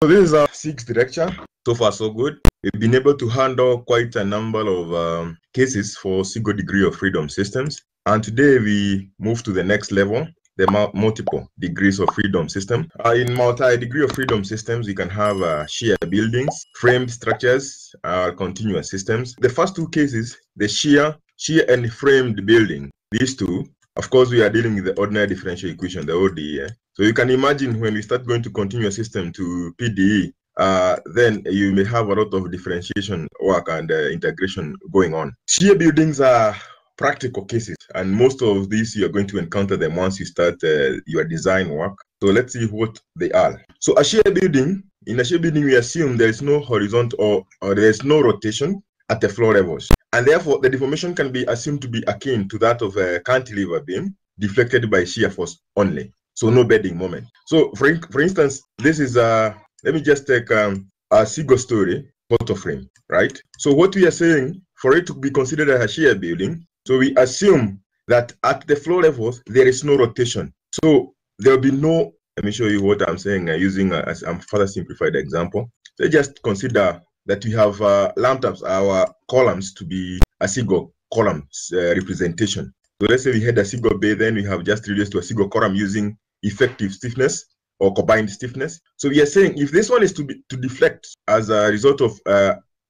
So this is our sixth lecture. So far so good. We've been able to handle quite a number of cases for single degree of freedom systems. And today we move to the next level, the multiple degrees of freedom system. In multi-degree of freedom systems, we can have shear buildings, framed structures, continuous systems. The first two cases, the shear and framed building, these two, of course, we are dealing with the ordinary differential equation, the ODE. So you can imagine when we start going to continuous system to PDE, then you may have a lot of differentiation work and integration going on. Shear buildings are practical cases, and most of these you are going to encounter them once you start your design work. So let's see what they are. So a shear building, in a shear building, we assume there is no horizontal or there is no rotation at the floor levels. And therefore, the deformation can be assumed to be akin to that of a cantilever beam deflected by shear force only. So no bending moment. So for instance, this is a, let me just take a single story photo frame, right? So what we are saying, for it to be considered a shear building, so we assume that at the floor levels, there is no rotation. So there will be no, let me show you what I'm saying using a further simplified example. So just consider that we have lumped up our columns to be a single column representation. So let's say we had a single bay, then we have just reduced to a single column using effective stiffness or combined stiffness. So we are saying if this one is to deflect as a result of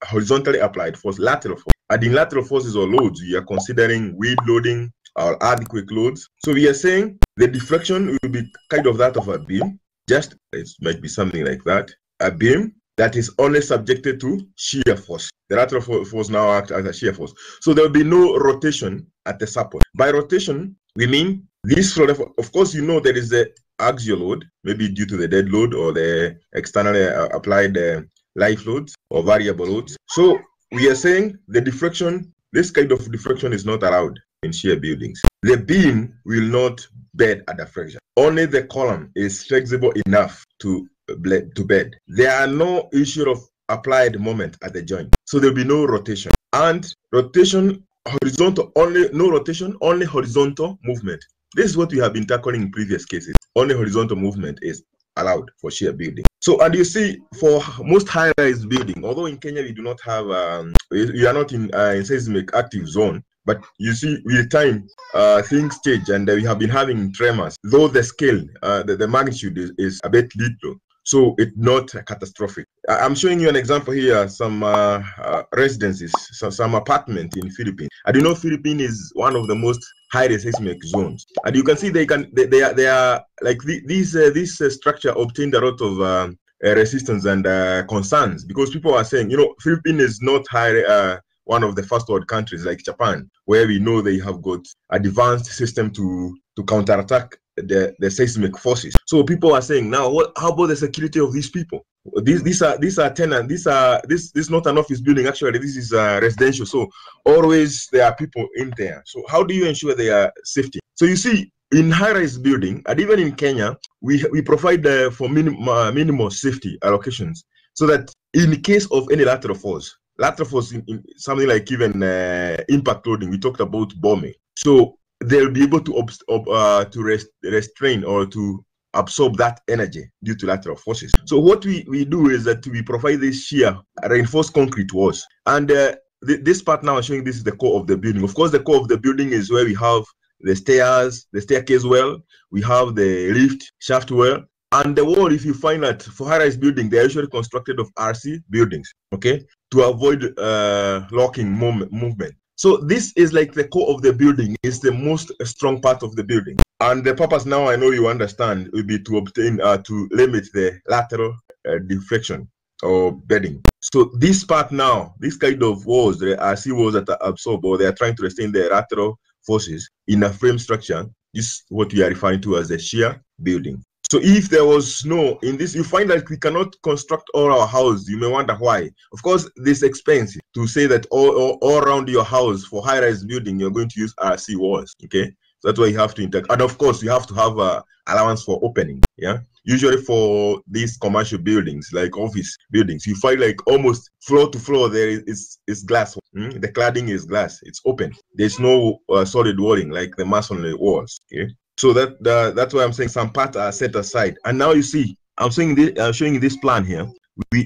horizontally applied force, lateral force, and in lateral forces or loads, we are considering wind loading or earthquake loads. So we are saying the deflection will be kind of that of a beam, just it might be something like that, a beam that is only subjected to shear force. The lateral force now acts as a shear force. So there will be no rotation at the support. By rotation, we mean this floor level. Of course, you know there is the axial load, maybe due to the dead load or the externally applied live loads or variable loads. So we are saying the deflection, this kind of deflection is not allowed in shear buildings. The beam will not bend at the fracture. Only the column is flexible enough to bed. There are no issue of applied moment at the joint, so there will be no rotation. And rotation horizontal only, no rotation, only horizontal movement. This is what we have been tackling in previous cases. Only horizontal movement is allowed for shear building. So, and you see, for most high-rise building, although in Kenya we do not have, we are not in seismic active zone, but you see, with time, things change, and we have been having tremors. Though the scale, the magnitude is a bit little, so it's not catastrophic. I'm showing you an example here, some residences, some apartment in Philippines. I do know Philippines is one of the most high-risk seismic zones. And you can see they are like this structure obtained a lot of resistance and concerns, because people are saying, you know, Philippines is not high, one of the first world countries like Japan, where we know they have got advanced system to counterattack the seismic forces. So people are saying now, what, how about the security of these people? These are tenants. This is not an office building actually. This is residential. So always there are people in there. So how do you ensure their safety? So you see, in high-rise building, and even in Kenya, we provide for minimal safety allocations, so that in case of any lateral force. Lateral force in something like even impact loading, we talked about bombing. So they'll be able to restrain or to absorb that energy due to lateral forces. So what we do is that we provide this shear reinforced concrete walls. And this part now I'm showing, this is the core of the building. Of course, the core of the building is where we have the stairs, the staircase well, we have the lift shaft well. And the wall, if you find that for high-rise building, they are usually constructed of RC buildings, okay, to avoid locking movement. So this is like the core of the building, is the most strong part of the building. And the purpose now, I know you understand, will be to obtain, to limit the lateral deflection or bedding. So this part now, this kind of walls, the RC walls that are absorbed, or they are trying to restrain the lateral forces in a frame structure, is what we are referring to as the shear building. So if there was snow in this, you find that we cannot construct all our house. You may wonder why. Of course, this expensive to say that all around your house for high-rise building, you're going to use RC walls, okay? So that's why you have to interact. And of course, you have to have allowance for opening, yeah? Usually for these commercial buildings, like office buildings, you find like almost floor to floor, there is glass. The cladding is glass. It's open. There's no solid walling like the masonry walls, okay? So that's why I'm saying some parts are set aside. And now you see, I'm showing this, plan here.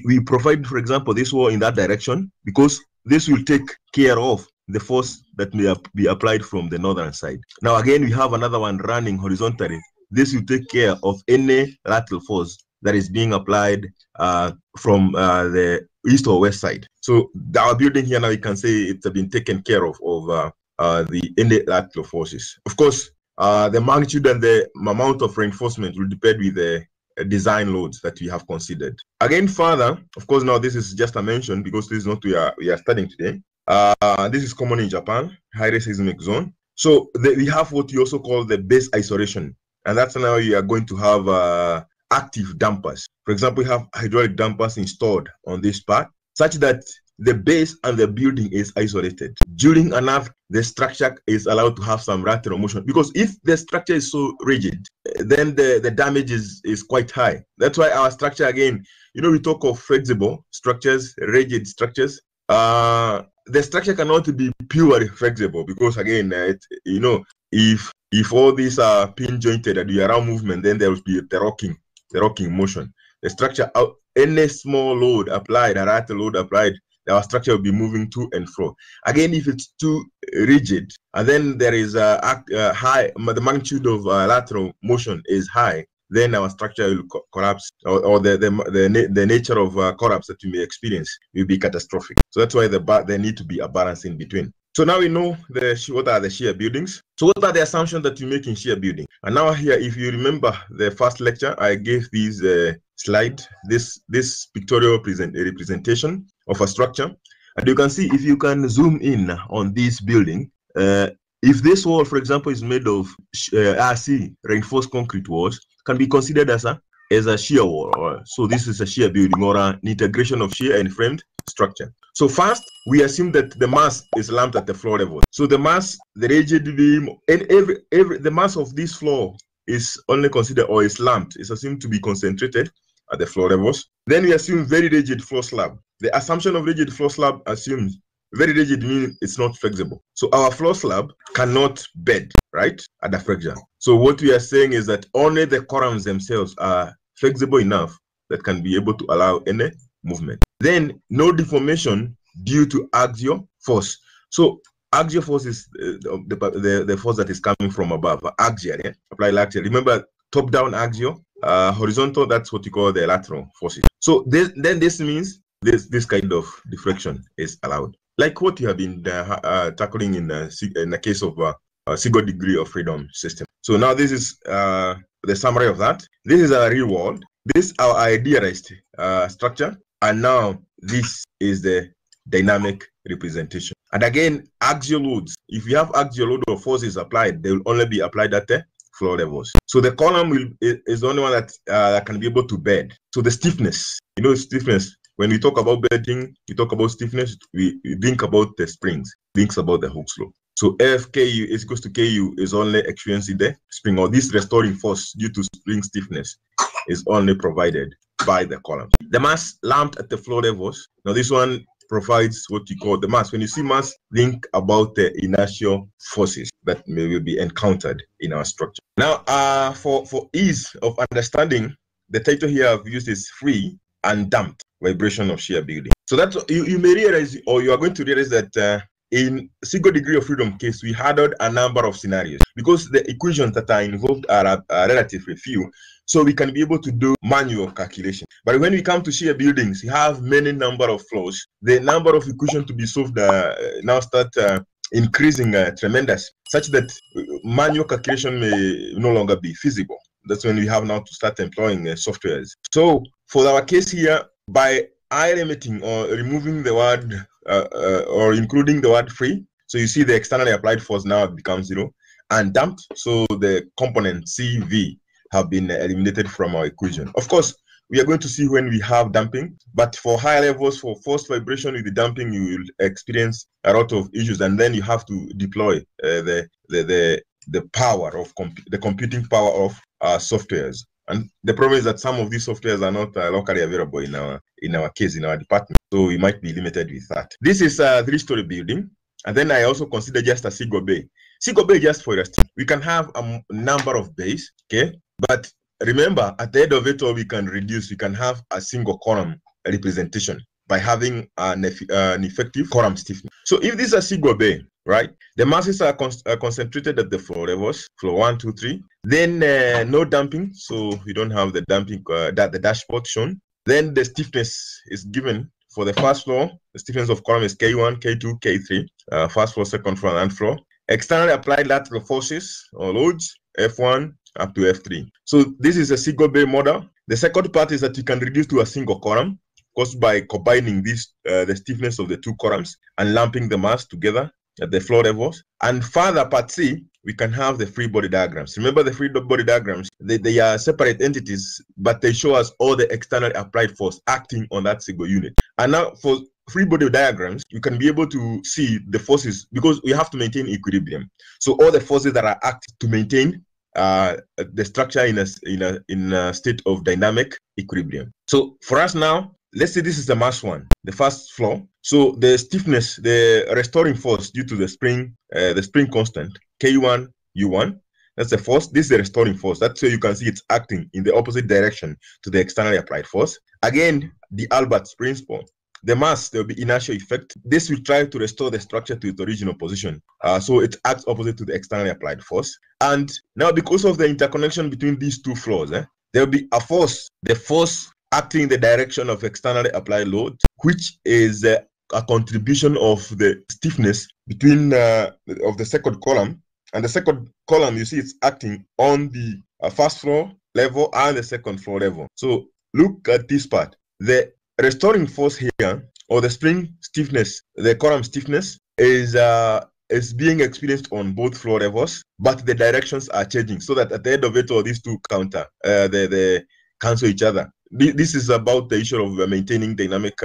We provide, for example, this wall in that direction, because this will take care of the force that may be applied from the northern side. Now, again, we have another one running horizontally. This will take care of any lateral force that is being applied from the east or west side. So our building here now, you can say it's been taken care of the any lateral forces. Of course, the magnitude and the amount of reinforcement will depend with the design loads that we have considered. Again, further, of course, now this is just a mention because this is not we are studying today. This is common in Japan, high-risk seismic zone. So we have what you also call the base isolation, and that's now you are going to have active dampers. For example, we have hydraulic dampers installed on this part, such that the base and the building is isolated. During an earthquake, the structure is allowed to have some lateral motion, because if the structure is so rigid, then the damage is quite high. That's why our structure, again, you know, we talk of flexible structures, rigid structures. The structure cannot be purely flexible, because again, you know, if all these are pin jointed and you allow movement, then there will be the rocking motion. The structure, any small load applied, a lateral load applied, our structure will be moving to and fro. Again, if it's too rigid, and then there is the magnitude of lateral motion is high, then our structure will collapse, or the nature of collapse that you may experience will be catastrophic. So that's why there need to be a balance in between. So now we know what are the shear buildings. So what are the assumptions that you make in shear building? And now here, if you remember the first lecture, I gave these slide, this pictorial representation of a structure, and you can see, if you can zoom in on this building, if this wall, for example, is made of RC, reinforced concrete walls, can be considered as a shear wall. So this is a shear building, or an integration of shear and framed structure. So first, we assume that the mass is lumped at the floor level. So the mass, the rigid beam, and the mass of this floor is only considered, or is lumped, is assumed to be concentrated at the floor levels. Then we assume very rigid floor slab. The assumption of rigid floor slab assumes very rigid means it's not flexible. So our floor slab cannot bend, right, at the fracture. So what we are saying is that only the columns themselves are flexible enough that can be able to allow any movement. Then no deformation due to axial force. So axial force is the force that is coming from above, axial, yeah? Applied lateral. Remember, top-down axial, horizontal, that's what you call the lateral forces. So this means this kind of deflection is allowed, like what you have been tackling in the case of single degree of freedom system. So now this is the summary of that. This is our real world. This is our idealized structure. And now this is the dynamic representation. And again, axial loads. If you have axial load or forces applied, they will only be applied at the floor levels. So the column is the only one that can be able to bend. So the stiffness, you know, stiffness. When we talk about bending, we talk about stiffness, we think about the springs, think about the Hooke's law. So FKU is equals to KU is only experiencing the spring, or this restoring force due to spring stiffness is only provided by the column. The mass lumped at the floor levels. Now this one provides what you call the mass. When you see mass, think about the inertial forces that may be encountered in our structure. Now, for ease of understanding, the title here I've used is free and damped vibration of shear building. So that's, you may realize, or you are going to realize that in single degree of freedom case, we handled a number of scenarios because the equations that are involved are relatively few. So we can be able to do manual calculation. But when we come to shear buildings, you have many number of flows. The number of equations to be solved now start increasing tremendous, such that manual calculation may no longer be feasible. That's when we have now to start employing softwares. So for our case here, by eliminating or removing the word or including the word free, so you see the externally applied force now becomes zero, and damped, so the component CV have been eliminated from our equation. Of course, we are going to see when we have damping, but for high levels, for forced vibration with the damping, you will experience a lot of issues, and then you have to deploy the power of the computing power of softwares. And the problem is that some of these softwares are not locally available in our case, in our department. So we might be limited with that. This is a three-story building. And then I also consider just a single bay. Single bay, just for us, we can have a number of bays, okay? But Remember, at the end of it all, we can reduce. We can have a single column representation by having an effective column stiffness. So if this is a single bay, right, the masses are concentrated at the flow levels, flow 1, 2, 3. Then no damping, so we don't have the damping the dashboard shown. Then the stiffness is given for the first floor. The stiffness of column is K1, K2, K3, first floor, second floor, and floor. Externally applied lateral forces or loads, F1 up to F3. So this is a single bay model. The second part is that you can reduce to a single column, caused by combining this, the stiffness of the two columns and lumping the mass together at the floor levels. And further, part C, we can have the free body diagrams. Remember, the free body diagrams, they are separate entities, but they show us all the externally applied force acting on that single unit. And now for free body diagrams, you can be able to see the forces, because we have to maintain equilibrium. So all the forces that are acted to maintain the structure in a state of dynamic equilibrium. So for us now, let's say this is the mass one, the first floor. So the stiffness, the restoring force due to the spring constant, K1, U1, that's the force. This is the restoring force. That's where you can see it's acting in the opposite direction to the externally applied force. Again, the D'Alembert's principle. The mass, there will be inertial effect. This will try to restore the structure to its original position. So it acts opposite to the externally applied force. And now, because of the interconnection between these two floors, there will be a force, the force acting in the direction of externally applied load, which is a contribution of the stiffness between of the second column. And the second column, you see, it's acting on the first floor level and the second floor level. So look at this part. The restoring force here, or the spring stiffness, the column stiffness, is being experienced on both floor levels, but the directions are changing, so that at the end of it all, these two counter, they cancel each other. This is about the issue of maintaining dynamic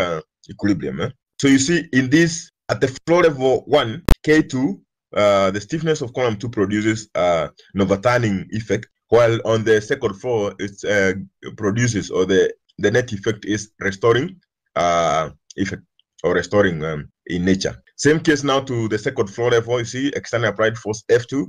equilibrium. So you see in this, at the floor level 1, K2, the stiffness of column 2 produces an overturning effect, while on the second floor, it produces, or the net effect is restoring effect, or restoring in nature. Same case now to the second floor level, you see external applied force F2,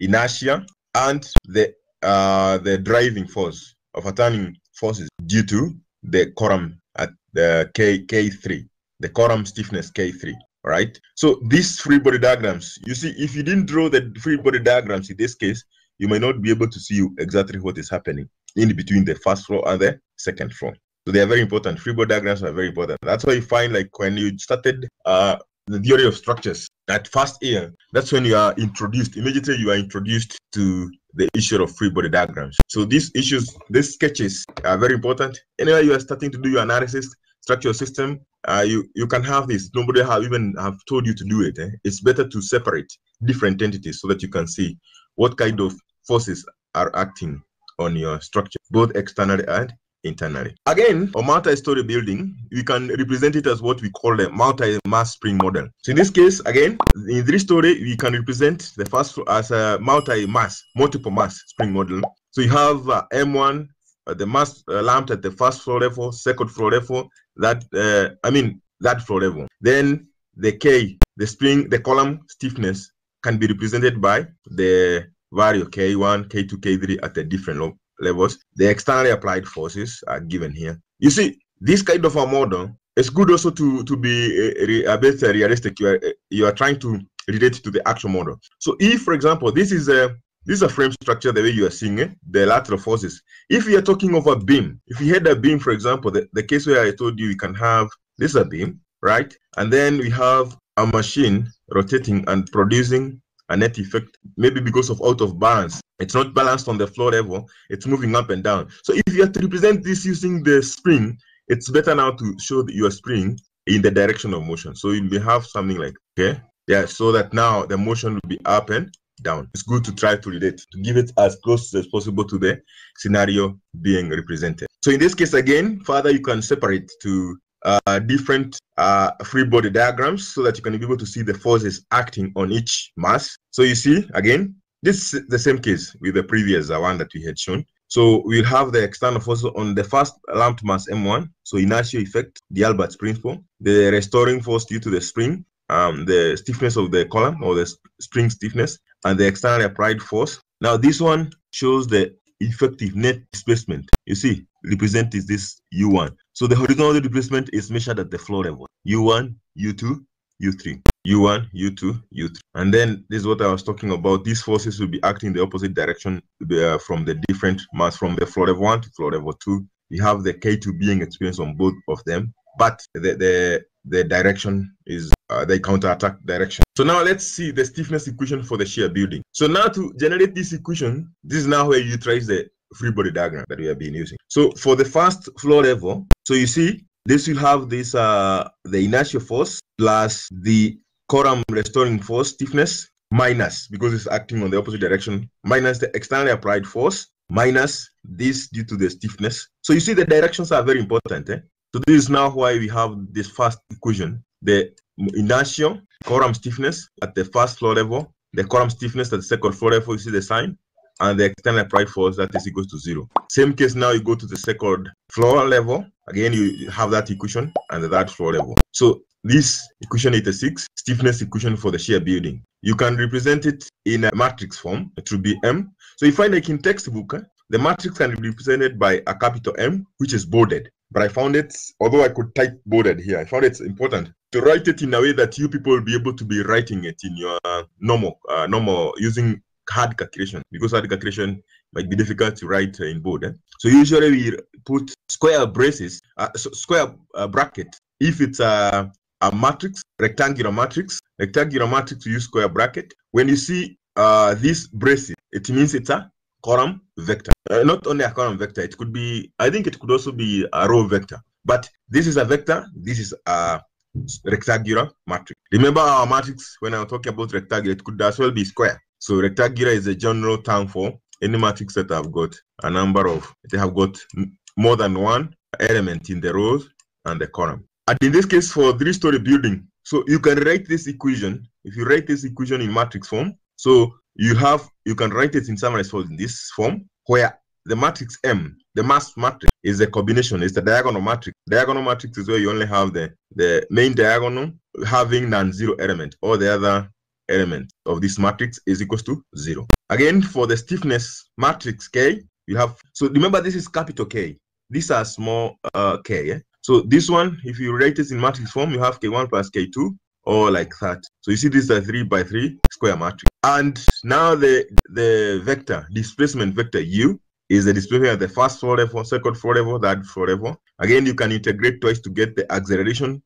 inertia, and the driving force, overturning forces due to the column at the K3, the column stiffness K3, right? So these free body diagrams, you see, if you didn't draw the free body diagrams in this case, you may not be able to see exactly what is happening in between the first floor and the second floor. So they are very important. Free body diagrams are very important. That's why you find, like, when you started the theory of structures at first year, that's when you are introduced, immediately you are introduced to the issue of free body diagrams. So these issues, these sketches are very important. Anyway, you are starting to do your analysis, structure your system, you can have this. Nobody have even have told you to do it. It's better to separate different entities so that you can see what kind of forces are acting on your structure, both externally and internally. Again, a multi-story building, we can represent it as what we call the multi-mass spring model. So in this case, again, in this story, we can represent the first floor as a multi-mass, multiple mass spring model. So you have M1, the mass lumped at the first floor level, second floor level, that floor level. Then the K, the spring, the column stiffness can be represented by the value K1, K2, K3 at the different levels. The externally applied forces are given here. You see, this kind of a model, it's good also to be a bit realistic. You are trying to relate to the actual model. So if, for example, this is a frame structure, the way you are seeing it, the lateral forces. If you are talking of a beam, if you had a beam, for example, the case where I told you, you can have this a beam, right? And then we have a machine rotating and producing a net effect, maybe because of out of balance. It's not balanced on the floor level, it's moving up and down. So if you have to represent this using the spring, it's better now to show your spring in the direction of motion. So you will have something like, okay, yeah, so that now the motion will be up and down. It's good to try to relate, to give it as close as possible to the scenario being represented. So in this case, again, further, you can separate to different free body diagrams so that you can be able to see the forces acting on each mass. So you see, again, this is the same case with the previous one that we had shown. So we'll have the external forces on the first lumped mass M1, so inertial effect, D'Alembert's principle, the restoring force due to the spring, the stiffness of the column, or the spring stiffness, and the externally applied force. Now this one shows the effective net displacement, you see, represent is this U1. So the horizontal displacement is measured at the floor level. U1, U2, U3. U1, U2, U3. And then this is what I was talking about. These forces will be acting the opposite direction from the different mass, from the floor level 1 to floor level 2. You have the K2 being experienced on both of them, but the direction is the counterattack direction. So now let's see the stiffness equation for the shear building. So now to generate this equation, this is now where you trace the free body diagram that we have been using. So for the first floor level, so you see this will have this the inertia force plus the column restoring force stiffness minus, because it's acting on the opposite direction, minus the externally applied force minus this due to the stiffness. So you see the directions are very important, eh? So this is now why we have this first equation, the inertia, column stiffness at the first floor level, the column stiffness at the second floor level, you see the sign, and the external applied force that is equal to 0. Same case now, you go to the second floor level, again you have that equation and that floor level. So this equation 86, stiffness equation for the shear building. You can represent it in a matrix form, it will be M. So you find like in textbook, the matrix can be represented by a capital M, which is bolded. But I found it, although I could type bolded here, I found it's important to write it in a way that you people will be able to be writing it in your normal using hard calculation, because hard calculation might be difficult to write in bold. Eh? So usually we put square braces, square bracket. If it's a matrix, rectangular matrix, you use square bracket. When you see this braces, it means it's a column vector. Not only a column vector, it could be, I think it could also be a row vector. But this is a vector, this is a rectangular matrix. Remember our matrix, when I'm talking about rectangular, it could as well be square. So rectangular is a general term for any matrix that have got a number of, they have got more than one element in the rows and the column. And in this case, for three-story building, so you can write this equation. If you write this equation in matrix form, so you can write it in summarized form in this form, where the matrix M, the mass matrix, is the combination, it's the diagonal matrix. Diagonal matrix is where you only have the main diagonal having non-zero element, or the other element of this matrix is equals to 0. Again, for the stiffness matrix K, you have, so remember this is capital K, these are small k, eh? So this one, if you write it in matrix form, you have K1 plus K2, or like that. So you see this is a 3 by 3 square matrix. And now the vector, displacement vector U, is the displacement at the first floor level, second floor level, third floor level. Again, you can integrate twice to get the acceleration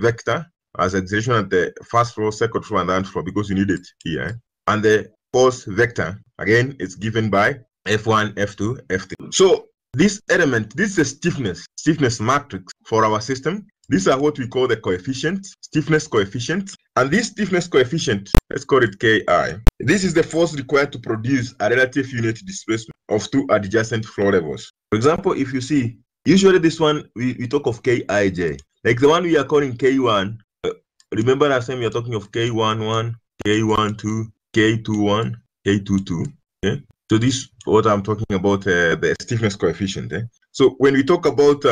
vector as acceleration at the first floor, second floor, and third floor, because you need it here. And the force vector, again, it's given by F1, F2, F3. So this element, this is the stiffness matrix for our system. These are what we call the coefficients, stiffness coefficients. And this stiffness coefficient, let's call it Ki. This is the force required to produce a relative unit displacement of two adjacent floor levels. For example, if you see, usually this one, we talk of Kij. Like the one we are calling K1, remember last time we are talking of K11, K12, K21, K22. Okay? So this is what I'm talking about, the stiffness coefficient. Eh? So when we talk about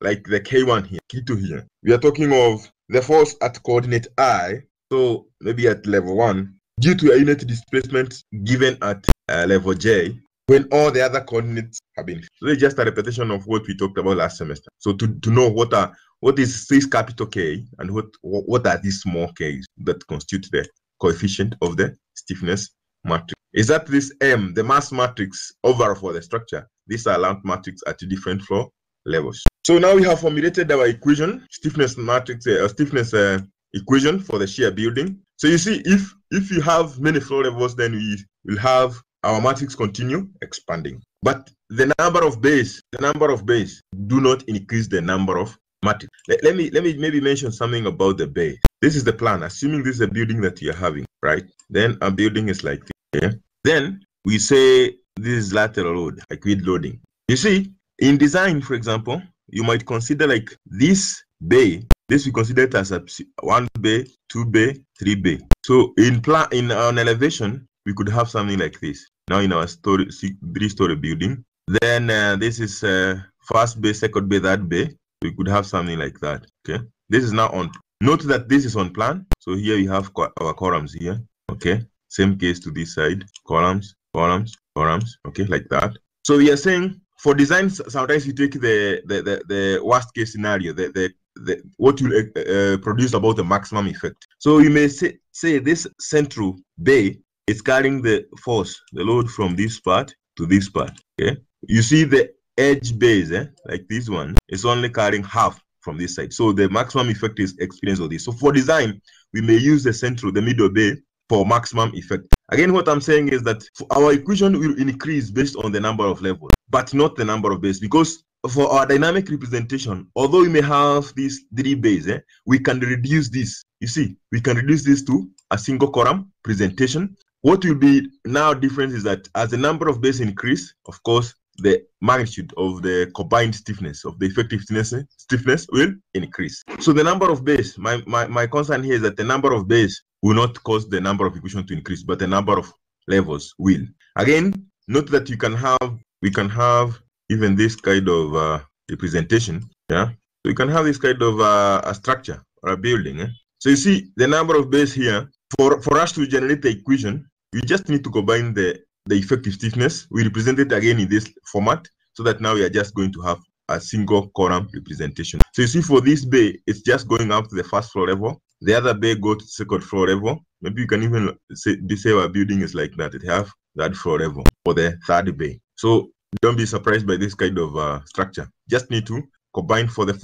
like the K1 here, K2 here, we are talking of the force at coordinate I, so maybe at level 1, due to a unit displacement given at level J, when all the other coordinates have been. So it's just a repetition of what we talked about last semester. So to know what is this capital K and what are these small k's that constitute the coefficient of the stiffness matrix. Is that this M, the mass matrix overall for the structure? These are lumped matrix at different floor levels. So now we have formulated our equation, stiffness matrix, stiffness equation for the shear building. So you see, if you have many floor levels, then we will have our matrix continue expanding. But the number of bays do not increase the number of matrix. Let me maybe mention something about the bay. This is the plan, assuming this is a building that you're having, right? Then a building is like this. Yeah? Then we say this is lateral load, like with loading. You see, in design, for example, you might consider like this bay. This we consider it as a 1 bay, 2 bay, 3 bay. So in an elevation, we could have something like this. Now in our three-story building, then this is first bay, second bay, third bay. We could have something like that. Okay. This is now on. Note that this is on plan. So here we have our columns here. Okay. Same case to this side. Columns, columns, columns. Okay, like that. So we are saying for design, sometimes you take the worst case scenario, what will produce about the maximum effect. So you may say this central bay is carrying the force, the load from this part to this part. Okay, you see the edge base, like this one, is only carrying half from this side. So the maximum effect is experienced of this. So for design, we may use the central, the middle bay, for maximum effect. Again, what I'm saying is that our equation will increase based on the number of levels, but not the number of bays, because for our dynamic representation, although we may have these three bays, we can reduce this. You see, we can reduce this to a single column presentation. What will be now different is that as the number of bays increase, of course, the magnitude of the combined stiffness of the effective stiffness will increase. So the number of bays, my concern here is that the number of bays will not cause the number of equations to increase, but the number of levels will. Again, note that we can have even this kind of representation. Yeah, so you can have this kind of a structure or a building. So you see the number of bays here. For us to generate the equation, we just need to combine the effective stiffness. We represent it again in this format, so that now we are just going to have a single column representation. So you see for this bay, it's just going up to the first floor level. The other bay go to the second floor level. Maybe you can even say our building is like that. It have that floor level for the third bay. So don't be surprised by this kind of structure. Just need to combine for the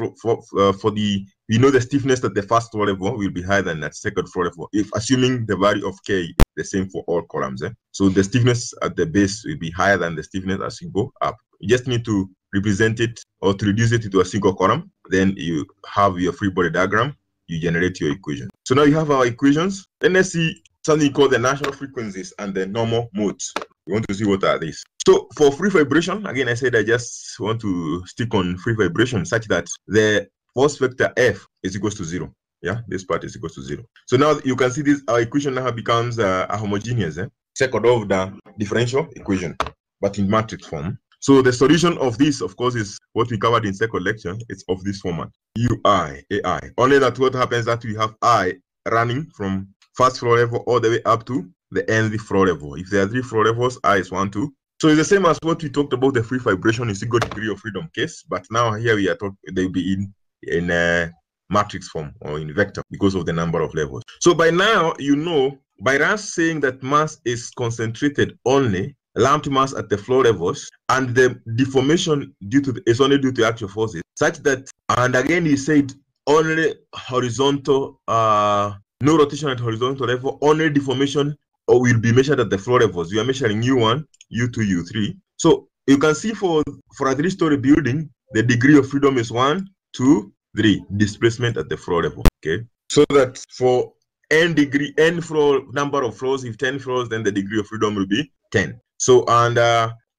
we know the stiffness at the first floor level will be higher than at second floor level, if assuming the value of K is the same for all columns. So the stiffness at the base will be higher than the stiffness as you go up. You just need to represent it or to reduce it into a single column. Then you have your free body diagram. You generate your equation. So now you have our equations. Then let's see something called the natural frequencies and the normal modes. We want to see what are these. So for free vibration, again, I said I just want to stick on free vibration such that the force vector F is equals to 0. Yeah, this part is equals to 0. So now you can see this, our equation now becomes a homogeneous second order differential equation, but in matrix form. So the solution of this, of course, is what we covered in second lecture. It's of this format, UI, AI. Only that what happens that we have I running from first floor level all the way up to the nth floor level. If there are three floor levels, I is 1, 2. So it's the same as what we talked about, the free vibration is equal degree of freedom case. But now here we are talking, they'll be in a matrix form or in vector because of the number of levels. So by now, you know, by us saying that mass is concentrated only lumped mass at the floor levels, and the deformation due to is only due to axial forces, such that, and again he said only horizontal, no rotation at horizontal level, only deformation will be measured at the floor levels. We are measuring U1, U2, U3. So you can see for a 3-story building, the degree of freedom is 1, 2, 3 displacement at the floor level. Okay, so that for n floor number of floors, if 10 floors, then the degree of freedom will be 10. So, and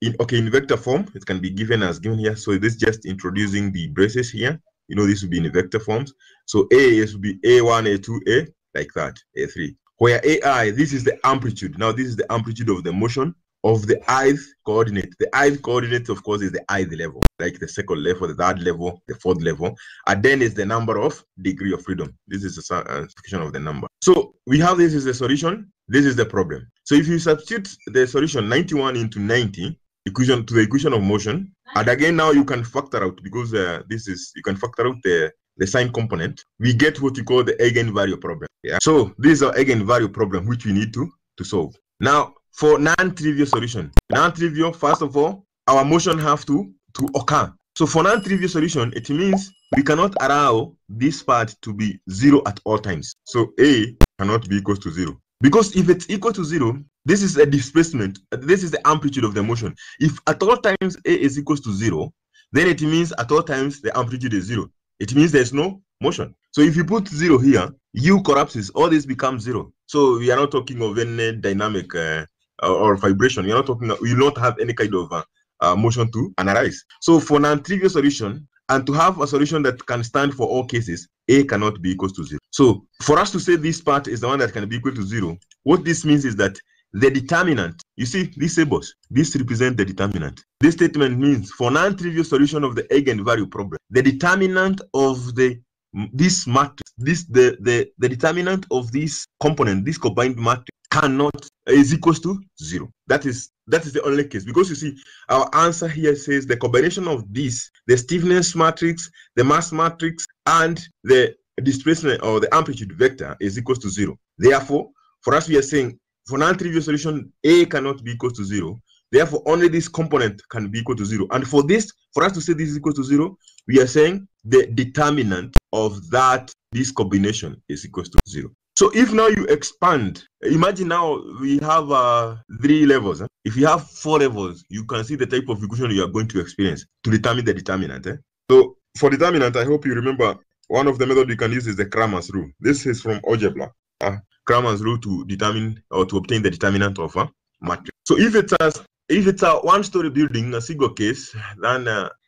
in vector form, it can be given as given here. So this is just introducing the braces here. You know, this will be in vector forms. So A will be A1, A2, A, like that, A3. Where AI, this is the amplitude. Now, this is the amplitude of the motion of the ith coordinate. The ith coordinate, of course, is the ith level, like the second level, the third level, the fourth level. And then is the number of degree of freedom. This is a function of the number. So we have this is the solution. This is the problem. So if you substitute the solution 91 into 90 equation to the equation of motion, and again now you can factor out, because you can factor out the sign component, we get what you call the eigenvalue problem. Yeah. So this is our eigenvalue problem, which we need to solve. Now for non-trivial solution, non-trivial, first of all, our motion have to occur. So for non-trivial solution, it means we cannot allow this part to be 0 at all times. So A cannot be equal to 0. Because if it's equal to 0, this is a displacement. This is the amplitude of the motion. If at all times A is equal to 0, then it means at all times the amplitude is 0. It means there's no motion. So if you put 0 here, U collapses. All this becomes 0. So we are not talking of any dynamic or vibration. You're not talking. You don't have any kind of motion to analyze. So for non-trivial solution, and to have a solution that can stand for all cases, A cannot be equal to 0. So for us to say this part is the one that can be equal to 0, what this means is that the determinant, you see, these tables, this represents the determinant. This statement means for non-trivial solution of the eigenvalue problem, the determinant of this matrix, the determinant of this component, this combined matrix, is equals to 0. That is That is the only case, because you see, our answer here says the combination of these, the stiffness matrix, the mass matrix, and the displacement or the amplitude vector is equal to 0. Therefore, for us, we are saying for non-trivial solution, A cannot be equal to 0. Therefore, only this component can be equal to 0. And for this, for us to say this is equal to 0, we are saying the determinant of that, this combination is equal to 0. So if now you expand, imagine now we have 3 levels. If you have 4 levels, you can see the type of equation you are going to experience to determine the determinant. So for determinant, I hope you remember one of the methods you can use is the Cramer's rule. This is from algebra. Cramer's rule to determine or to obtain the determinant of a matrix. So if it's a one-story building, a single case, then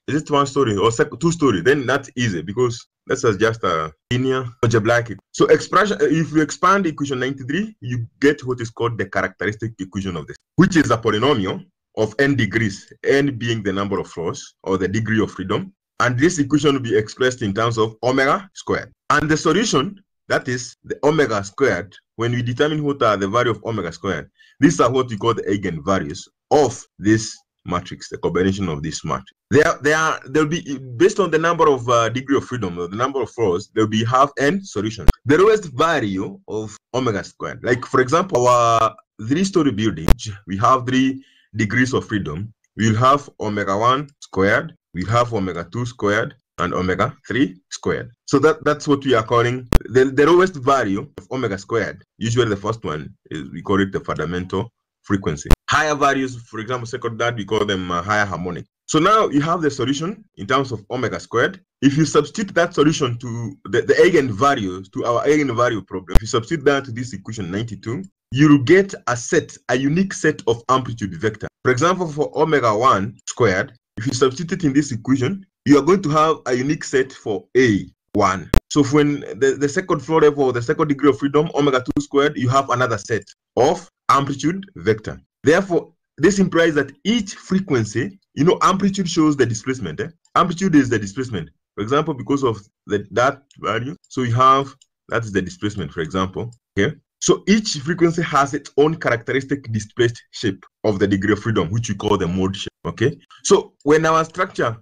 is it one-story or two-story? Then that's easy because this is just a linear algebraic. So expression, if you expand equation 93, you get what is called the characteristic equation of this, which is a polynomial of n degrees, n being the number of floors or the degree of freedom. And this equation will be expressed in terms of omega squared. And the solution, that is the omega squared, when we determine what are the value of omega squared, these are what we call the eigenvalues of this matrix, the combination of this matrix. They'll be based on the number of degree of freedom, or the number of floors, they'll be half n solution. The lowest value of omega squared, like for example, our 3-story building, we have 3 degrees of freedom. We'll have omega 1 squared, we have omega 2 squared, and omega 3 squared. So that's what we are calling the lowest value of omega squared. Usually the first one is, we call it the fundamental frequency. Higher values, for example, second that, we call them higher harmonic. So now you have the solution in terms of omega squared. If you substitute that solution to the eigenvalues, to our eigenvalue problem, if you substitute that to this equation 92, you'll get a set, a unique set of amplitude vector. For example, for omega 1 squared, if you substitute it in this equation, you are going to have a unique set for A1. So when the second floor level or the second degree of freedom, omega 2 squared, you have another set of amplitude vector. Therefore, this implies that each frequency, you know, amplitude shows the displacement. Amplitude is the displacement. For example, because of that value, so you have, that is the displacement, for example. Okay. So each frequency has its own characteristic displaced shape of the degree of freedom, which we call the mode shape. Okay. So when our structure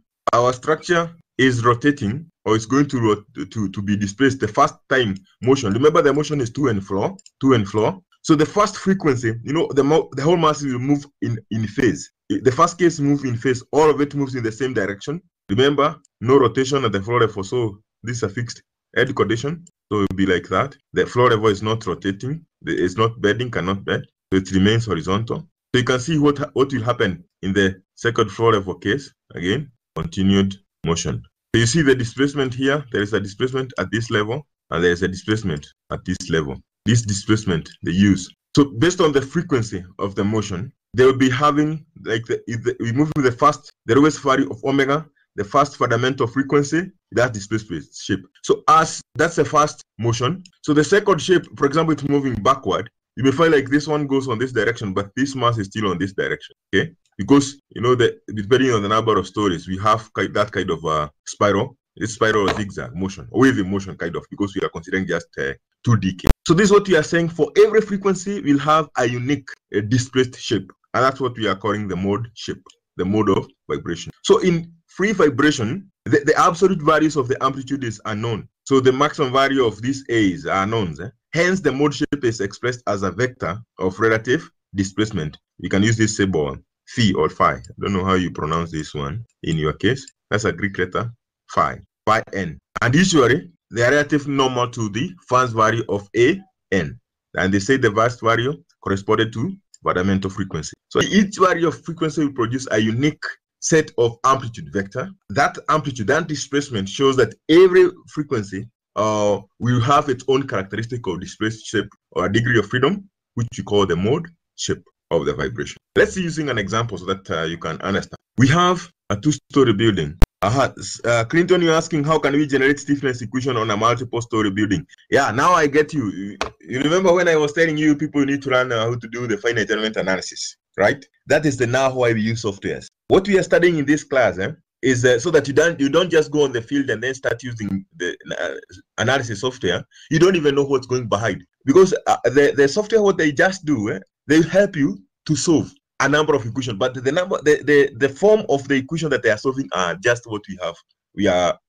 is rotating, or it's going to be displaced, the first time motion. Remember, the motion is to and fro. So the first frequency, you know, the whole mass will move in phase. The first case moves in phase. All of it moves in the same direction. Remember, no rotation at the floor level. So this is a fixed head condition. So it will be like that. The floor level is not rotating. It's not bedding, cannot bed. So it remains horizontal. So you can see what will happen in the second floor level case. Again, continued motion. So you see the displacement here. There is a displacement at this level, and there is a displacement at this level. This displacement they use. So based on the frequency of the motion, they will be having like we move to the lowest value of omega, the first fundamental frequency, that displacement shape. So as that's the first motion. So the second shape, for example, it's moving backward. You may find like this one goes on this direction, but this mass is still on this direction. Okay, because you know that depending on the number of stories, we have that kind of spiral. It's spiral zigzag motion, or wave motion kind of, because we are considering just 2D. So this is what we are saying. For every frequency, we'll have a unique displaced shape, and that's what we are calling the mode shape, the mode of vibration. So in free vibration, the absolute values of the amplitude is unknown. So the maximum value of these A's are unknowns. Hence, the mode shape is expressed as a vector of relative displacement. You can use this symbol phi or phi. I don't know how you pronounce this one in your case. That's a Greek letter. Phi n, and usually they are relative normal to the first value of a n, and they say the vast value corresponded to fundamental frequency. So each value of frequency will produce a unique set of amplitude vector. That amplitude and displacement shows that every frequency will have its own characteristic of displaced shape or degree of freedom, which we call the mode shape of the vibration. Let's see using an example so that you can understand. We have a 2-story building. Clinton, you're asking how can we generate stiffness equation on a multiple-story building? Yeah, now I get you. You remember when I was telling you people need to learn how to do the finite element analysis, right? That is the now why we use softwares. What we are studying in this class is so that you don't just go on the field and then start using the analysis software. You don't even know what's going behind, because the software, what they just do, they help you to solve. a number of equations, but the form of the equation that they are solving are just what we have.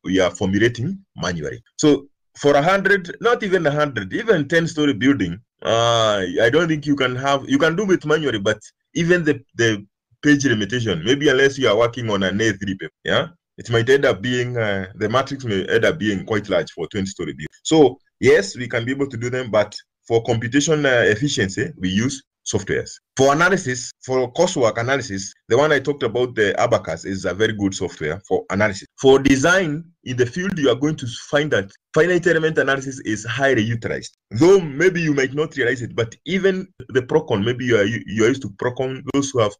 We are formulating manually. So for 100, not even 100, even 10-story building, I don't think you can do it manually. But even the page limitation, maybe unless you are working on an A3 paper, yeah, it might end up being the matrix may end up being quite large for 20-story building. So yes, we can be able to do them, but for computation efficiency, we use softwares. For analysis, for coursework analysis, the one I talked about, the Abacus, is a very good software for analysis. For design in the field, you are going to find that finite element analysis is highly utilized, though maybe you might not realize it. But even the Procon, maybe you are used to Procon. Those who have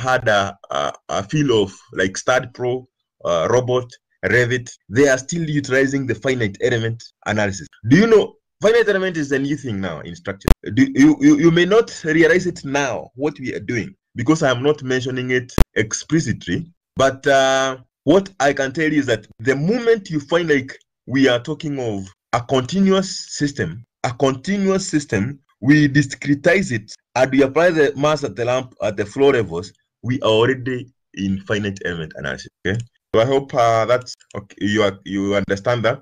had a feel of like StudPro, Robot, Revit, they are still utilizing the finite element analysis. Do you know? Finite element is a new thing now in structure. You may not realize it now, what we are doing, because I am not mentioning it explicitly. But what I can tell you is that the moment you find, like, we are talking of a continuous system, we discretize it and we apply the mass at the lamp at the floor levels, we are already in finite element analysis. Okay. So I hope that's okay. You understand that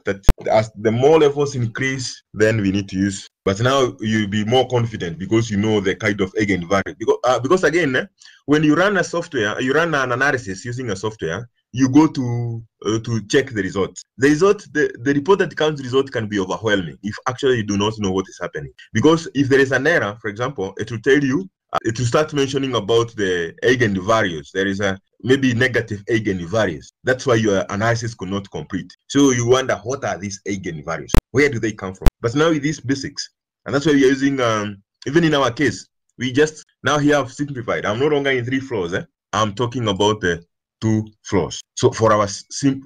as the more levels increase, then we need to use. But now you'll be more confident because you know the kind of eigenvalue. Because again, when you run a software, you run an analysis using a software, you go to check the results. The report that comes result can be overwhelming if actually you do not know what is happening. Because if there is an error, for example, it will tell you. It will start mentioning about the eigenvalues. There is a maybe negative eigenvalues. That's why your analysis could not complete. So you wonder, what are these eigenvalues? Where do they come from? But now with these basics, and that's why we are using, even in our case, we just now here have simplified. I'm no longer in 3 floors. I'm talking about the 2 floors. So for us to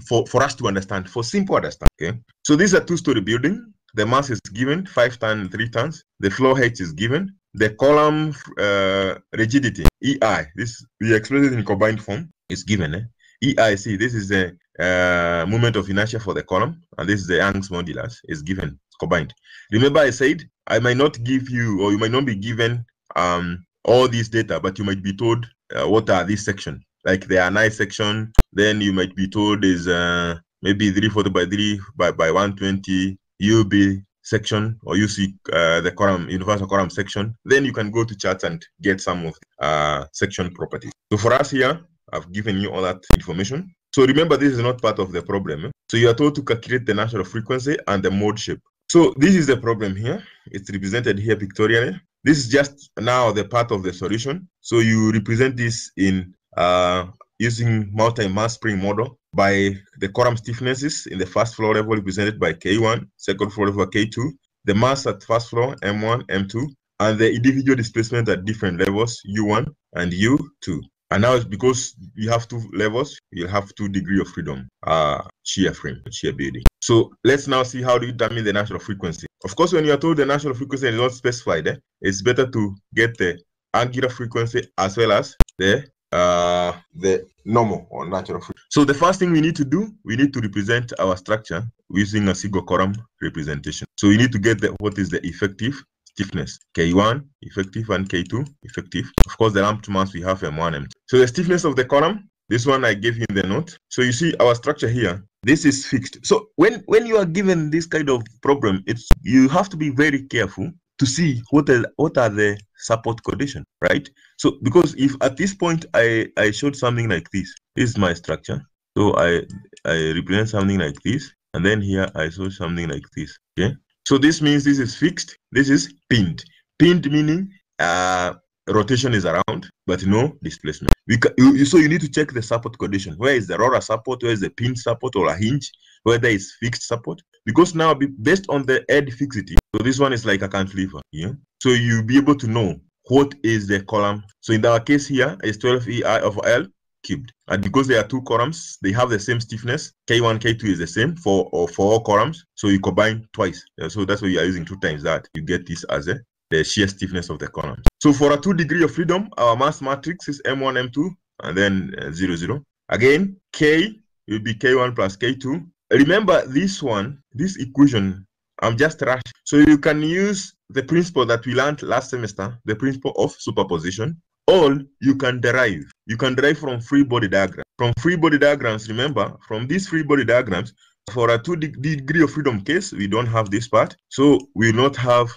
understand, for simple understand. Okay. So these are 2-story building. The mass is given 5 tons, 3 tons. The floor height is given. The column rigidity, EI, this we express it in combined form, is given. EIC, this is the moment of inertia for the column, and this is the Young's modulus, is given, combined. Remember I said, I might not give you, or you might not be given all these data, but you might be told what are these sections. Like the NI section, then you might be told is maybe 340 by 3 by 120 UB section, or you see the column, universal column section. Then you can go to charts and get some of section properties. So for us here, I've given you all that information. So remember, this is not part of the problem. So you are told to calculate the natural frequency and the mode shape. So this is the problem here. It's represented here pictorially. This is just now the part of the solution. So you represent this in using multi-mass spring model by the column stiffnesses in the first floor level represented by K1, second floor level K2, the mass at first floor M1, M2, and the individual displacement at different levels U1 and U2. And now it's because you have 2 levels, you'll have 2 degrees of freedom, shear frame, shear building. So let's now see how do you determine the natural frequency. Of course, when you are told the natural frequency is not specified, it's better to get the angular frequency as well as the normal or natural frequency. So the first thing we need to do, we need to represent our structure using a single column representation. So we need to get what is the effective stiffness, K1 effective and K2 effective. Of course, the lumped mass we have M1, M2. So the stiffness of the column, this one I gave you in the note. So you see our structure here, this is fixed. So when you are given this kind of problem, you have to be very careful to see what are the support conditions, right? So because if at this point I showed something like this, this is my structure. So I represent something like this, and then here I show something like this. Okay. So this means this is fixed. This is pinned. Pinned meaning rotation is around, but no displacement. So you need to check the support condition. Where is the roller support? Where is the pin support or a hinge? Whether it's fixed support, because now based on the head fixity, so this one is like a cantilever, yeah. So you'll be able to know what is the column. So in our case here is 12 EI over L cubed, and because there are 2 columns, they have the same stiffness. K1, K2 is the same for all columns. So you combine twice. So that's why you are using 2 times that. You get this as the shear stiffness of the columns. So for a 2 degree of freedom, our mass matrix is M1, M2, and then 0, 0. Again, K will be K1 plus K2. Remember this equation, I'm just rushing. So you can use the principle that we learned last semester, the principle of superposition, All you can derive. You can derive from free body diagrams. From free body diagrams, remember, from these free body diagrams, for a 2 degree of freedom case, we don't have this part. So we will not have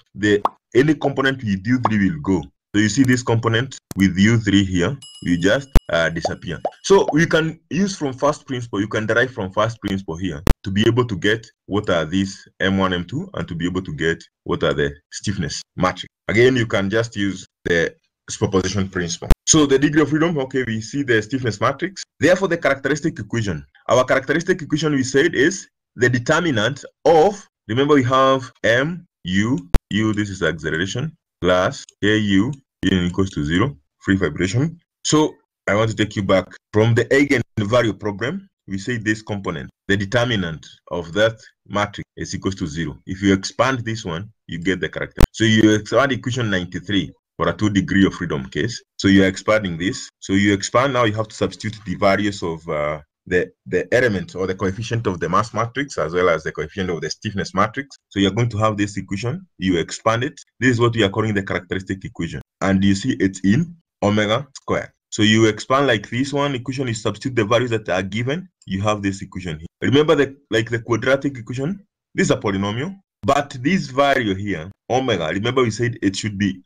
any component with U3 will go. So you see this component with U3 here, you just disappear. So we can use from first principle, you can derive from first principle here to be able to get what are these M1, M2, and to be able to get what are the stiffness matching. Again, you can just use the superposition principle. So the degree of freedom, okay, we see the stiffness matrix. Therefore, the characteristic equation. Our characteristic equation, we said, is the determinant of, remember we have M, U, this is acceleration, plus KU, equals to 0, free vibration. So I want to take you back from the eigenvalue problem. We say this component, the determinant of that matrix is equals to 0. If you expand this one, you get the character. So you expand equation 93. For a 2 degree of freedom case, so you are expanding this. So you expand now. You have to substitute the values of the element or the coefficient of the mass matrix as well as the coefficient of the stiffness matrix. So you are going to have this equation. You expand it. This is what we are calling the characteristic equation, and you see it's in omega squared. So you expand like this one equation. You substitute the values that are given. You have this equation here. Remember the quadratic equation. This is a polynomial, but this value here omega. Remember we said it should be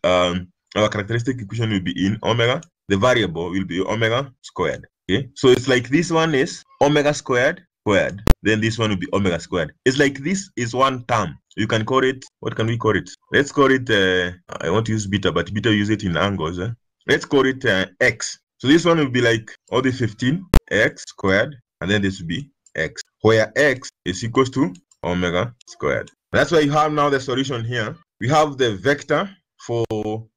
our characteristic equation will be in omega. The variable will be omega squared. Okay, so it's like this one is omega squared. Then this one will be omega squared. It's like this is one term. You can call it. What can we call it? Let's call it. I want to use beta, but beta use it in angles. Let's call it x. So this one will be like all the 15 x squared, and then this will be x, where x is equals to omega squared. That's why you have now the solution here. We have the vector for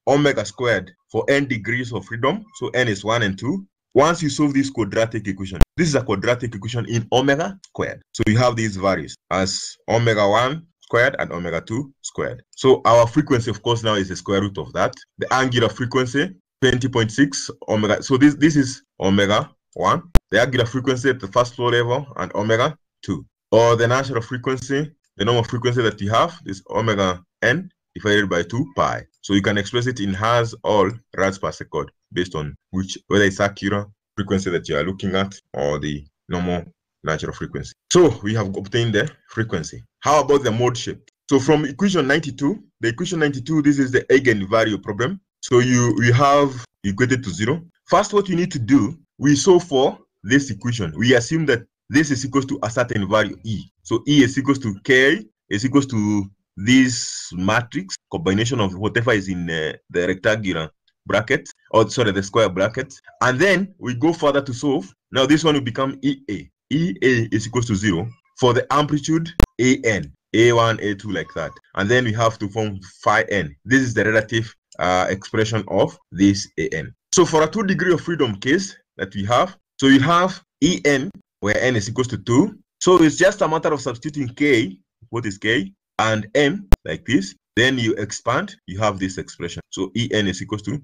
omega squared for n degrees of freedom. So n is 1 and 2. Once you solve this quadratic equation, this is a quadratic equation in omega squared. So you have these values as omega 1 squared and omega 2 squared. So our frequency, of course, now is the square root of that. The angular frequency, 20.6 omega. So this is omega 1. The angular frequency at the first floor level and omega 2. Or the natural frequency, the normal frequency that you have is omega n divided by 2 pi. So you can express it in hertz or rads per second based on whether it's accurate frequency that you are looking at or the normal natural frequency. So we have obtained the frequency. How about the mode shape? So from equation 92, this is the eigenvalue problem. So we have equated to 0. First, what you need to do, we solve for this equation. We assume that this is equals to a certain value E. So E is equals to K is equals to this matrix combination of whatever is in the rectangular bracket, or sorry, the square bracket, and then we go further to solve. Now this one will become EA. EA is equals to 0 for the amplitude AN, A1, A2 like that, and then we have to form phi n. This is the relative expression of this AN. So for a 2 degree of freedom case that we have, so you have EN where n is equals to 2. So it's just a matter of substituting K. What is K? And n like this, then you expand, you have this expression. So En is equals to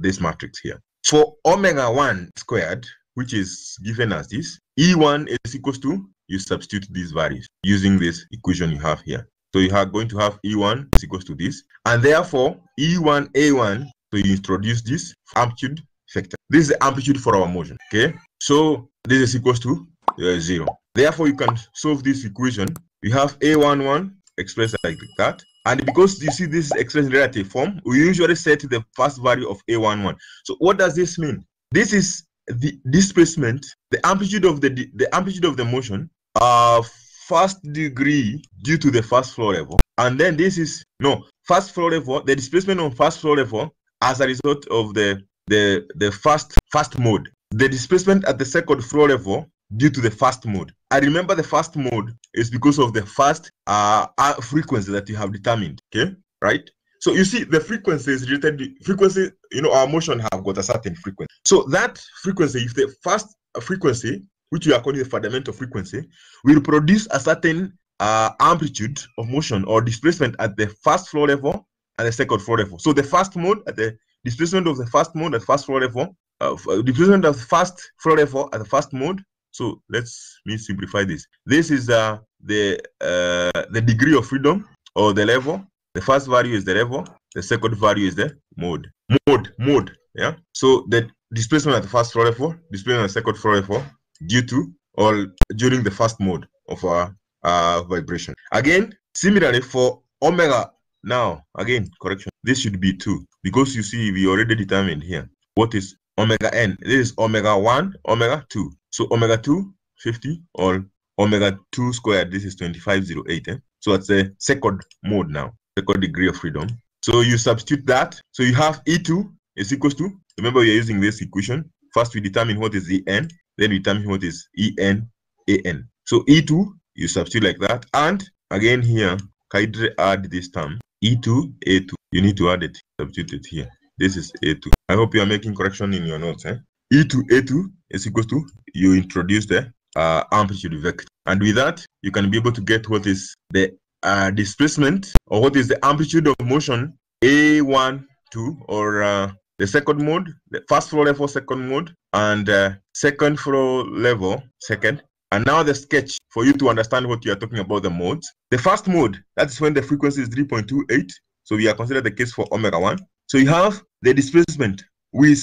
this matrix here. For omega 1 squared, which is given as this, E1 is equals to, you substitute these values using this equation you have here. So you are going to have E1 is equals to this, and therefore E1 A1, so you introduce this amplitude factor. This is the amplitude for our motion, okay? So this is equals to 0. Therefore, you can solve this equation. We have A11 expressed like that. And because you see this is expressed in relative form, we usually set the first value of A11. So what does this mean? This is the displacement, the amplitude of the motion, first degree due to the first floor level. And then this is first floor level, the displacement on first floor level as a result of the first mode. The displacement at the second floor level due to the first mode. I remember the first mode is because of the first frequency that you have determined. Okay, right? So you see the frequency is related to frequency, our motion have got a certain frequency. So that frequency, if the first frequency, which we are calling the fundamental frequency, will produce a certain amplitude of motion or displacement at the first floor level and the second floor level. So the first mode at the displacement of the first mode at first floor level, displacement of the first floor level at the first mode. So let me simplify this. This is the degree of freedom or the level. The first value is the level. The second value is the mode. mode. Yeah, so the displacement at the first floor level, displacement at the second floor level due to or during the first mode of our vibration. Again, similarly for omega. Now again, correction, this should be 2, because you see we already determined here what is omega n. This is omega 1, omega 2. So omega 2, 50, or omega 2 squared, this is 2508. So that's the second mode now, second degree of freedom. So you substitute that, so you have E2 is equals to, remember we are using this equation. First we determine what is En, then we determine what is En, An. So E2 you substitute like that, and again here kindly add this term E2, A2. You need to add it, substitute it here. This is A2. I hope you are making correction in your notes. E2, A2 is equals to, you introduce the amplitude vector, and with that you can be able to get what is the displacement, or what is the amplitude of motion A1, 2, or the second mode, the first floor level second mode, and second floor level second. And now the sketch for you to understand what you are talking about, the modes. The first mode, that's when the frequency is 3.28, so we are considered the case for omega 1. So you have the displacement with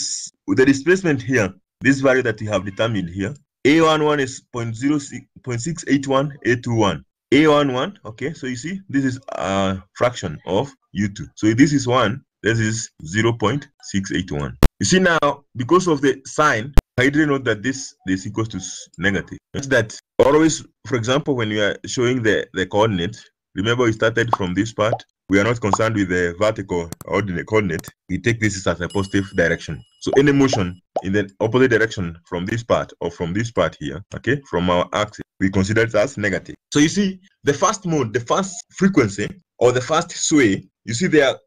the displacement here, this value that you have determined here. A11 is 0.681, A21. A11, okay, so you see this is a fraction of U2. So this is 1, this is 0.681. You see now, because of the sign, I didn't know that this equals to negative. It's that always, for example, when you are showing the coordinate, remember we started from this part. We are not concerned with the vertical ordinate coordinate. We take this as a positive direction. So any motion in the opposite direction from this part or from this part here, okay, from our axis, we consider it as negative. So you see, the first mode, the first frequency, or the first sway, you see they are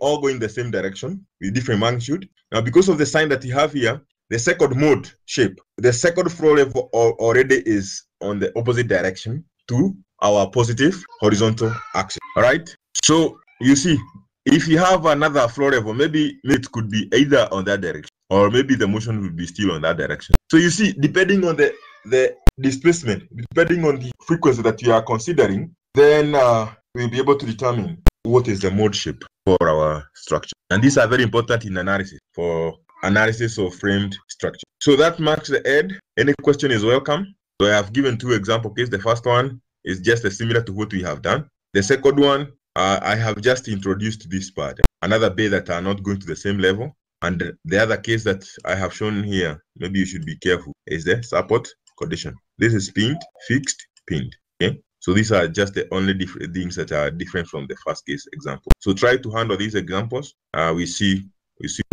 all going the same direction with different magnitude. Now, because of the sign that you have here, the second mode shape, the second floor level already is on the opposite direction to our positive horizontal axis. All right. So you see, if you have another floor level, maybe it could be either on that direction, or maybe the motion will be still on that direction. So you see, depending on the displacement, depending on the frequency that you are considering, then we'll be able to determine what is the mode shape for our structure. And these are very important in analysis, for analysis of framed structure. So that marks the end. Any question is welcome. So I have given 2 example cases. The first one is just similar to what we have done. The second one, I have just introduced this part, another bay that are not going to the same level. And the other case that I have shown here, maybe you should be careful, is the support condition. This is pinned, fixed, pinned. Okay, so these are just the only different things that are different from the first case example. So try to handle these examples. We see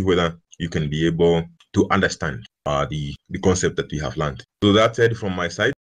whether you can be able to understand the concept that we have learned. So that's it from my side.